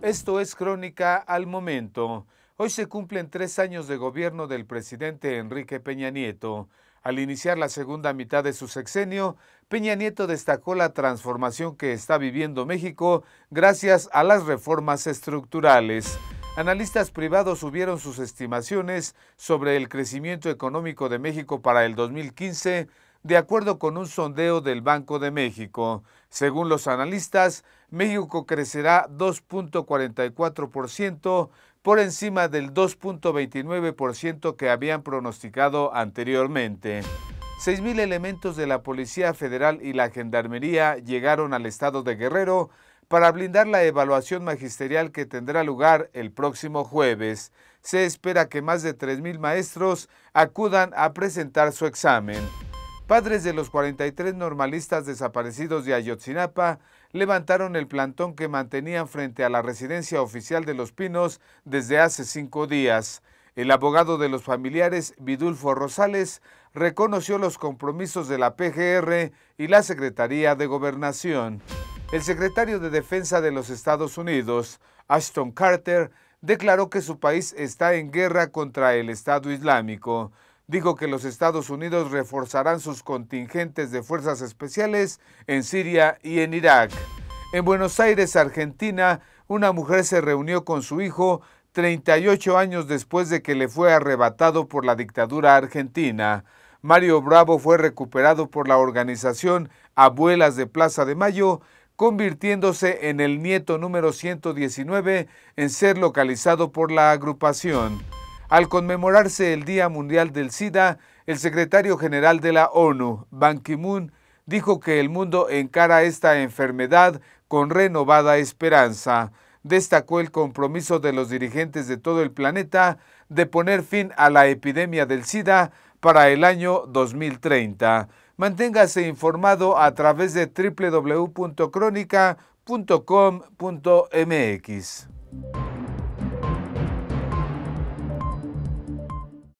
Esto es Crónica al Momento. Hoy se cumplen 3 años de gobierno del presidente Enrique Peña Nieto. Al iniciar la segunda mitad de su sexenio, Peña Nieto destacó la transformación que está viviendo México gracias a las reformas estructurales. Analistas privados subieron sus estimaciones sobre el crecimiento económico de México para el 2015, de acuerdo con un sondeo del Banco de México. Según los analistas, México crecerá 2.44%, por encima del 2.29% que habían pronosticado anteriormente. 6,000 elementos de la Policía Federal y la Gendarmería llegaron al estado de Guerrero para blindar la evaluación magisterial que tendrá lugar el próximo jueves. Se espera que más de 3,000 maestros acudan a presentar su examen. Padres de los 43 normalistas desaparecidos de Ayotzinapa levantaron el plantón que mantenían frente a la residencia oficial de Los Pinos desde hace 5 días. El abogado de los familiares, Vidulfo Rosales, reconoció los compromisos de la PGR y la Secretaría de Gobernación. El secretario de Defensa de los Estados Unidos, Ashton Carter, declaró que su país está en guerra contra el Estado Islámico. Dijo que los Estados Unidos reforzarán sus contingentes de fuerzas especiales en Siria y en Irak. En Buenos Aires, Argentina, una mujer se reunió con su hijo 38 años después de que le fue arrebatado por la dictadura argentina. Mario Bravo fue recuperado por la organización Abuelas de Plaza de Mayo, convirtiéndose en el nieto número 119 en ser localizado por la agrupación. Al conmemorarse el Día Mundial del SIDA, el secretario general de la ONU, Ban Ki-moon, dijo que el mundo encara esta enfermedad con renovada esperanza. Destacó el compromiso de los dirigentes de todo el planeta de poner fin a la epidemia del SIDA para el año 2030. Manténgase informado a través de www.cronica.com.mx.